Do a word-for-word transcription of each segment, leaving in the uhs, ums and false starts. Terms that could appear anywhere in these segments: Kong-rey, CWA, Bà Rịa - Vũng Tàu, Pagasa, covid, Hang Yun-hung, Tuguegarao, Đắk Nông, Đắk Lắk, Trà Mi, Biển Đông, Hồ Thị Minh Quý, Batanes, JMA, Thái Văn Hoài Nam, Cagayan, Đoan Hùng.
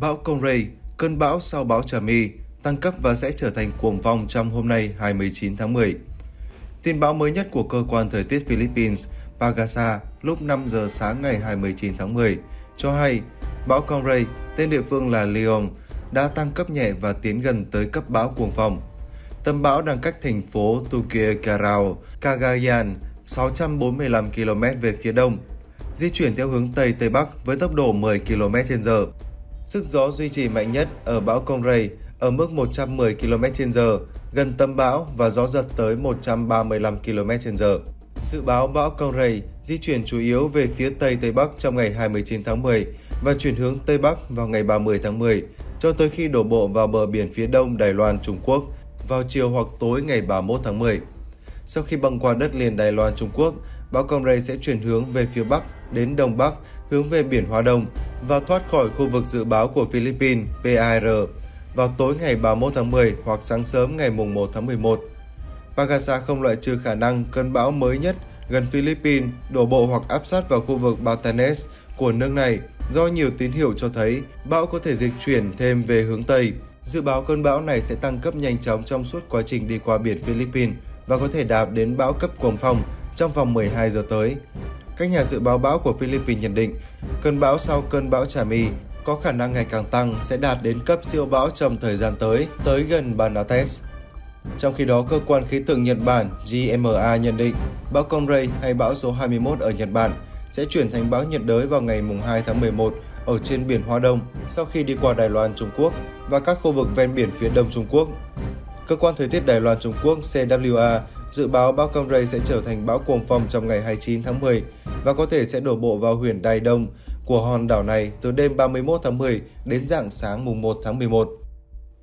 Bão Kong-rey, cơn bão sau bão Trà Mi, tăng cấp và sẽ trở thành cuồng phong trong hôm nay hai mươi chín tháng mười. Tin báo mới nhất của cơ quan thời tiết Philippines Pagasa lúc năm giờ sáng ngày hai mươi chín tháng mười cho hay bão Kong-rey, tên địa phương là Leon, đã tăng cấp nhẹ và tiến gần tới cấp bão cuồng phong. Tâm bão đang cách thành phố Tuguegarao, Cagayan sáu trăm bốn mươi lăm ki-lô-mét về phía đông, di chuyển theo hướng Tây Tây Bắc với tốc độ mười ki-lô-mét trên giờ. Sức gió duy trì mạnh nhất ở bão Kong-rey ở mức một trăm mười ki-lô-mét trên giờ, gần tâm bão và gió giật tới một trăm ba mươi lăm ki-lô-mét trên giờ. Dự báo bão Kong-rey di chuyển chủ yếu về phía Tây Tây Bắc trong ngày hai mươi chín tháng mười và chuyển hướng Tây Bắc vào ngày ba mươi tháng mười, cho tới khi đổ bộ vào bờ biển phía đông Đài Loan, Trung Quốc vào chiều hoặc tối ngày ba mươi mốt tháng mười. Sau khi băng qua đất liền Đài Loan, Trung Quốc, bão Kong-rey sẽ chuyển hướng về phía Bắc đến Đông Bắc, hướng về biển Hoa Đông và thoát khỏi khu vực dự báo của Philippines P A R vào tối ngày ba mươi mốt tháng mười hoặc sáng sớm ngày mùng một tháng mười một. Pagasa không loại trừ khả năng cơn bão mới nhất gần Philippines đổ bộ hoặc áp sát vào khu vực Batanes của nước này do nhiều tín hiệu cho thấy bão có thể dịch chuyển thêm về hướng Tây. Dự báo cơn bão này sẽ tăng cấp nhanh chóng trong suốt quá trình đi qua biển Philippines và có thể đạt đến bão cấp cuồng phong trong vòng mười hai giờ tới. Các nhà dự báo bão của Philippines nhận định, cơn bão sau cơn bão Trà Mi có khả năng ngày càng tăng sẽ đạt đến cấp siêu bão trong thời gian tới, tới gần Batanes. Trong khi đó, cơ quan khí tượng Nhật Bản J M A nhận định bão Kong-rey hay bão số hai mươi mốt ở Nhật Bản sẽ chuyển thành bão nhiệt đới vào ngày mùng hai tháng mười một ở trên biển Hoa Đông sau khi đi qua Đài Loan, Trung Quốc và các khu vực ven biển phía đông Trung Quốc. Cơ quan thời tiết Đài Loan, Trung Quốc C W A dự báo bão Kong-rey sẽ trở thành bão cuồng phong trong ngày hai mươi chín tháng mười và có thể sẽ đổ bộ vào huyện Đài Đông của hòn đảo này từ đêm ba mươi mốt tháng mười đến rạng sáng mùng một tháng mười một.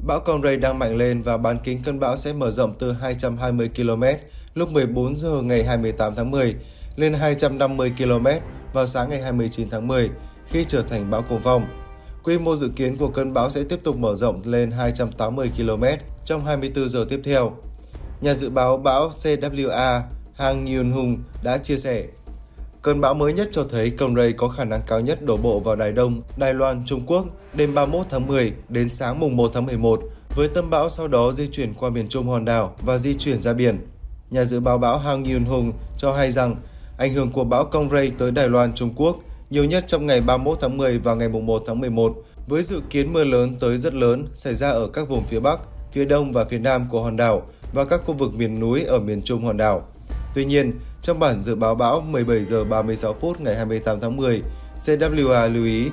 Bão Kong-rey đang mạnh lên và bán kính cơn bão sẽ mở rộng từ hai trăm hai mươi ki-lô-mét lúc mười bốn giờ ngày hai mươi tám tháng mười lên hai trăm năm mươi ki-lô-mét vào sáng ngày hai mươi chín tháng mười khi trở thành bão cuồng phong. Quy mô dự kiến của cơn bão sẽ tiếp tục mở rộng lên hai trăm tám mươi ki-lô-mét trong hai mươi tư giờ tiếp theo. Nhà dự báo bão C W A Hang Yun-hung đã chia sẻ, cơn bão mới nhất cho thấy Kong-rey có khả năng cao nhất đổ bộ vào Đài Đông, Đài Loan, Trung Quốc đêm ba mươi mốt tháng mười đến sáng mùng một tháng mười một, với tâm bão sau đó di chuyển qua miền Trung hòn đảo và di chuyển ra biển. Nhà dự báo bão Hang Yun-hung cho hay rằng ảnh hưởng của bão Kong-rey tới Đài Loan, Trung Quốc nhiều nhất trong ngày ba mươi mốt tháng mười và ngày mùng một tháng mười một, với dự kiến mưa lớn tới rất lớn xảy ra ở các vùng phía Bắc, phía Đông và phía Nam của hòn đảo và các khu vực miền núi ở miền Trung hòn đảo. Tuy nhiên, trong bản dự báo bão mười bảy giờ ba mươi sáu phút ngày hai mươi tám tháng mười, C W A lưu ý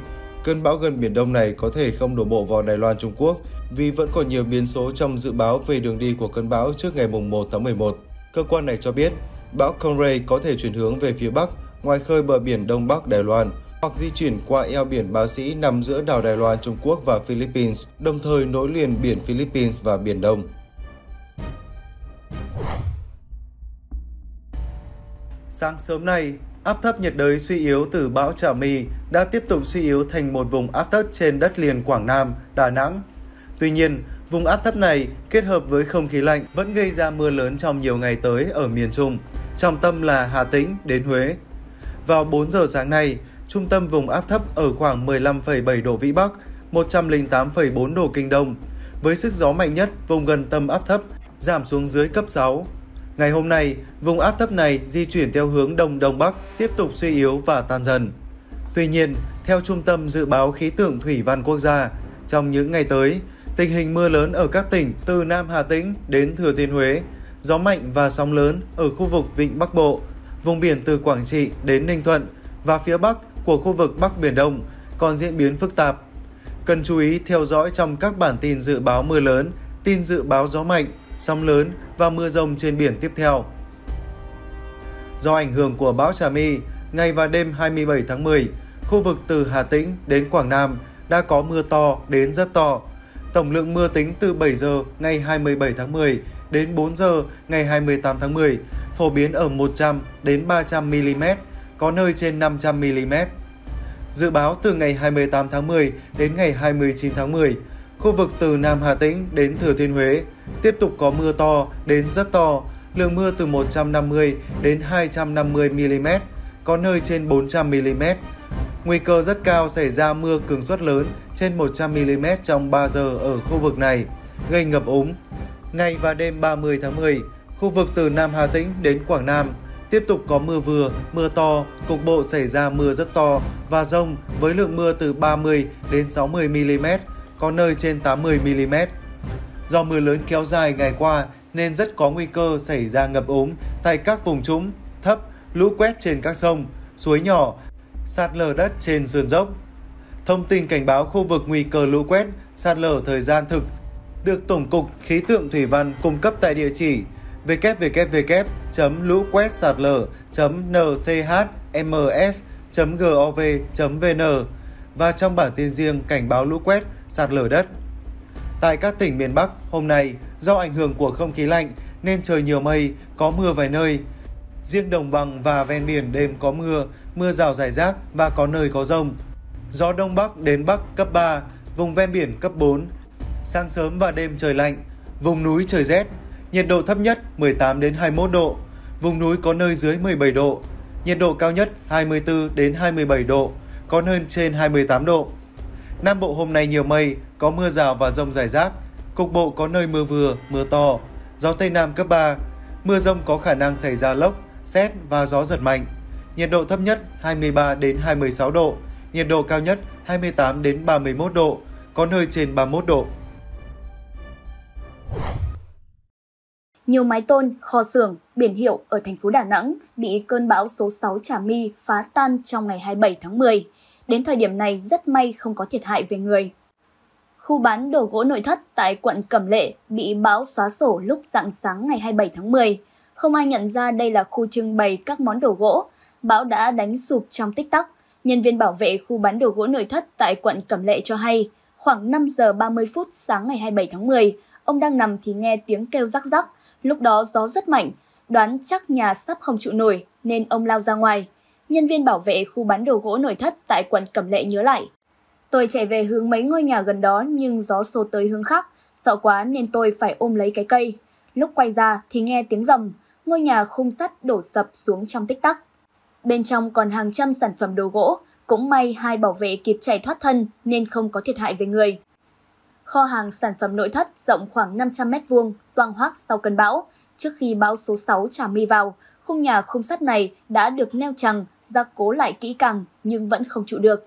cơn bão gần Biển Đông này có thể không đổ bộ vào Đài Loan, Trung Quốc vì vẫn còn nhiều biến số trong dự báo về đường đi của cơn bão trước ngày mùng một tháng mười một. Cơ quan này cho biết, bão Kong-rey có thể chuyển hướng về phía Bắc, ngoài khơi bờ biển Đông Bắc Đài Loan hoặc di chuyển qua eo biển Bá Sĩ nằm giữa đảo Đài Loan, Trung Quốc và Philippines, đồng thời nối liền biển Philippines và Biển Đông. Sáng sớm nay, áp thấp nhiệt đới suy yếu từ bão Trà Mi đã tiếp tục suy yếu thành một vùng áp thấp trên đất liền Quảng Nam, Đà Nẵng. Tuy nhiên, vùng áp thấp này kết hợp với không khí lạnh vẫn gây ra mưa lớn trong nhiều ngày tới ở miền Trung, trọng tâm là Hà Tĩnh đến Huế. Vào bốn giờ sáng nay, trung tâm vùng áp thấp ở khoảng mười lăm phẩy bảy độ Vĩ Bắc, một trăm lẻ tám phẩy bốn độ Kinh Đông, với sức gió mạnh nhất vùng gần tâm áp thấp giảm xuống dưới cấp sáu. Ngày hôm nay, vùng áp thấp này di chuyển theo hướng Đông Đông Bắc, tiếp tục suy yếu và tan dần. Tuy nhiên, theo Trung tâm Dự báo Khí tượng Thủy văn Quốc gia, trong những ngày tới, tình hình mưa lớn ở các tỉnh từ Nam Hà Tĩnh đến Thừa Thiên Huế, gió mạnh và sóng lớn ở khu vực Vịnh Bắc Bộ, vùng biển từ Quảng Trị đến Ninh Thuận và phía Bắc của khu vực Bắc Biển Đông còn diễn biến phức tạp. Cần chú ý theo dõi trong các bản tin dự báo mưa lớn, tin dự báo gió mạnh, sóng lớn và mưa rông trên biển tiếp theo. Do ảnh hưởng của bão Trà Mi, ngày và đêm hai mươi bảy tháng mười, khu vực từ Hà Tĩnh đến Quảng Nam đã có mưa to đến rất to. Tổng lượng mưa tính từ bảy giờ ngày hai mươi bảy tháng mười đến bốn giờ ngày hai mươi tám tháng mười phổ biến ở một trăm đến ba trăm mi-li-mét, có nơi trên năm trăm mi-li-mét. Dự báo từ ngày hai mươi tám tháng mười đến ngày hai mươi chín tháng mười, khu vực từ Nam Hà Tĩnh đến Thừa Thiên Huế tiếp tục có mưa to đến rất to, lượng mưa từ một trăm năm mươi đến hai trăm năm mươi mi-li-mét, có nơi trên bốn trăm mi-li-mét. Nguy cơ rất cao xảy ra mưa cường suất lớn trên một trăm mi li mét trong ba giờ ở khu vực này, gây ngập úng. Ngày và đêm ba mươi tháng mười, khu vực từ Nam Hà Tĩnh đến Quảng Nam tiếp tục có mưa vừa, mưa to, cục bộ xảy ra mưa rất to và dông với lượng mưa từ ba mươi đến sáu mươi mi li mét, có nơi trên tám mươi mi li mét. Do mưa lớn kéo dài ngày qua nên rất có nguy cơ xảy ra ngập úng tại các vùng trũng, thấp, lũ quét trên các sông, suối nhỏ, sạt lở đất trên sườn dốc. Thông tin cảnh báo khu vực nguy cơ lũ quét, sạt lở thời gian thực được Tổng cục Khí tượng Thủy văn cung cấp tại địa chỉ w w w chấm lũ quét sạt lở chấm n c h m f chấm gov chấm v n và trong bản tin riêng cảnh báo lũ quét, sạt lở đất. Tại các tỉnh miền Bắc, hôm nay, do ảnh hưởng của không khí lạnh nên trời nhiều mây, có mưa vài nơi. Riêng đồng bằng và ven biển đêm có mưa, mưa rào rải rác và có nơi có dông. Gió Đông Bắc đến Bắc cấp ba, vùng ven biển cấp bốn. Sáng sớm và đêm trời lạnh, vùng núi trời rét, nhiệt độ thấp nhất mười tám đến hai mươi mốt độ, vùng núi có nơi dưới mười bảy độ, nhiệt độ cao nhất hai mươi tư đến hai mươi bảy độ, có nơi trên hai mươi tám độ. Nam Bộ hôm nay nhiều mây, có mưa rào và dông rải rác, cục bộ có nơi mưa vừa, mưa to, gió Tây Nam cấp ba, mưa dông có khả năng xảy ra lốc, sét và gió giật mạnh, nhiệt độ thấp nhất hai mươi ba đến hai mươi sáu độ, nhiệt độ cao nhất hai mươi tám đến ba mươi mốt độ, có nơi trên ba mươi mốt độ. Nhiều mái tôn, kho xưởng, biển hiệu ở thành phố Đà Nẵng bị cơn bão số sáu Trà Mi phá tan trong ngày hai mươi bảy tháng mười. Đến thời điểm này rất may không có thiệt hại về người. Khu bán đồ gỗ nội thất tại quận Cẩm Lệ bị bão xóa sổ lúc rạng sáng ngày hai mươi bảy tháng mười. Không ai nhận ra đây là khu trưng bày các món đồ gỗ. Bão đã đánh sụp trong tích tắc. Nhân viên bảo vệ khu bán đồ gỗ nội thất tại quận Cẩm Lệ cho hay, khoảng năm giờ ba mươi phút sáng ngày hai mươi bảy tháng mười, ông đang nằm thì nghe tiếng kêu rắc rắc. Lúc đó gió rất mạnh, đoán chắc nhà sắp không trụ nổi nên ông lao ra ngoài. Nhân viên bảo vệ khu bán đồ gỗ nội thất tại quận Cẩm Lệ nhớ lại. Tôi chạy về hướng mấy ngôi nhà gần đó nhưng gió xô tới hướng khác, sợ quá nên tôi phải ôm lấy cái cây. Lúc quay ra thì nghe tiếng rầm, ngôi nhà khung sắt đổ sập xuống trong tích tắc. Bên trong còn hàng trăm sản phẩm đồ gỗ, cũng may hai bảo vệ kịp chạy thoát thân nên không có thiệt hại về người. Kho hàng sản phẩm nội thất rộng khoảng năm trăm mét vuông, toang hoác sau cơn bão. Trước khi bão số sáu Trà Mi vào, khung nhà khung sắt này đã được neo chằng, gia cố lại kỹ càng nhưng vẫn không trụ được.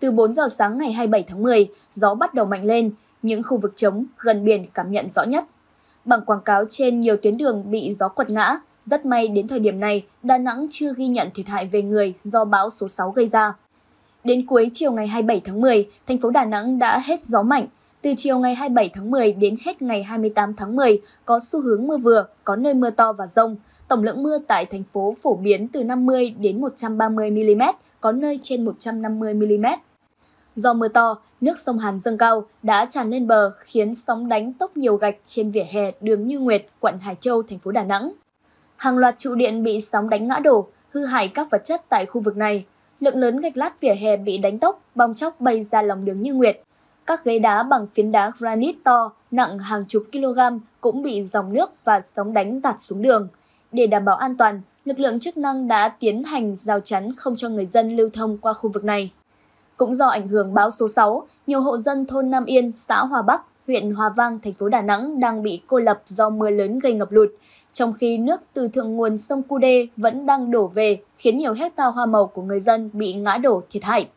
Từ bốn giờ sáng ngày hai mươi bảy tháng mười, gió bắt đầu mạnh lên, những khu vực trống gần biển cảm nhận rõ nhất. Bảng quảng cáo trên nhiều tuyến đường bị gió quật ngã, rất may đến thời điểm này Đà Nẵng chưa ghi nhận thiệt hại về người do bão số sáu gây ra. Đến cuối chiều ngày hai mươi bảy tháng mười, thành phố Đà Nẵng đã hết gió mạnh. Từ chiều ngày hai mươi bảy tháng mười đến hết ngày hai mươi tám tháng mười có xu hướng mưa vừa, có nơi mưa to và dông. Tổng lượng mưa tại thành phố phổ biến từ năm mươi đến một trăm ba mươi mi li mét, có nơi trên một trăm năm mươi mi li mét. Do mưa to, nước sông Hàn dâng cao đã tràn lên bờ khiến sóng đánh tốc nhiều gạch trên vỉa hè đường Như Nguyệt, quận Hải Châu, thành phố Đà Nẵng. Hàng loạt trụ điện bị sóng đánh ngã đổ, hư hại các vật chất tại khu vực này. Lượng lớn gạch lát vỉa hè bị đánh tốc, bong chóc bay ra lòng đường Như Nguyệt. Các ghế đá bằng phiến đá granite to, nặng hàng chục kg cũng bị dòng nước và sóng đánh dạt xuống đường. Để đảm bảo an toàn, lực lượng chức năng đã tiến hành rào chắn không cho người dân lưu thông qua khu vực này. Cũng do ảnh hưởng bão số sáu, nhiều hộ dân thôn Nam Yên, xã Hòa Bắc, huyện Hòa Vang, thành phố Đà Nẵng đang bị cô lập do mưa lớn gây ngập lụt, trong khi nước từ thượng nguồn sông Cú Đê vẫn đang đổ về khiến nhiều hecta hoa màu của người dân bị ngã đổ thiệt hại.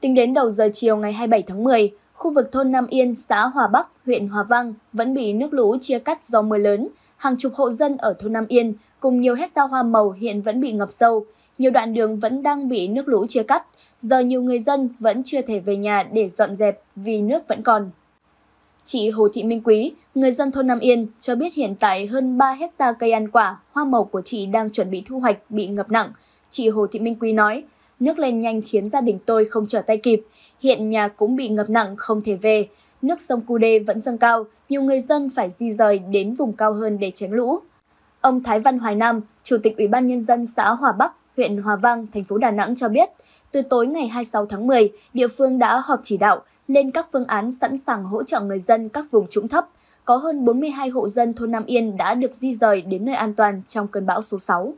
Tính đến đầu giờ chiều ngày hai mươi bảy tháng mười, khu vực thôn Nam Yên, xã Hòa Bắc, huyện Hòa Vang vẫn bị nước lũ chia cắt do mưa lớn. Hàng chục hộ dân ở thôn Nam Yên cùng nhiều hecta hoa màu hiện vẫn bị ngập sâu. Nhiều đoạn đường vẫn đang bị nước lũ chia cắt. Giờ nhiều người dân vẫn chưa thể về nhà để dọn dẹp vì nước vẫn còn. Chị Hồ Thị Minh Quý, người dân thôn Nam Yên, cho biết hiện tại hơn ba hecta cây ăn quả, hoa màu của chị đang chuẩn bị thu hoạch bị ngập nặng. Chị Hồ Thị Minh Quý nói, nước lên nhanh khiến gia đình tôi không trở tay kịp. Hiện nhà cũng bị ngập nặng không thể về. Nước sông Cú Đê vẫn dâng cao, nhiều người dân phải di rời đến vùng cao hơn để tránh lũ. Ông Thái Văn Hoài Nam, Chủ tịch Ủy ban Nhân dân xã Hòa Bắc, huyện Hòa Vang, thành phố Đà Nẵng cho biết, từ tối ngày hai mươi sáu tháng mười, địa phương đã họp chỉ đạo lên các phương án sẵn sàng hỗ trợ người dân các vùng trũng thấp. Có hơn bốn mươi hai hộ dân thôn Nam Yên đã được di rời đến nơi an toàn trong cơn bão số sáu.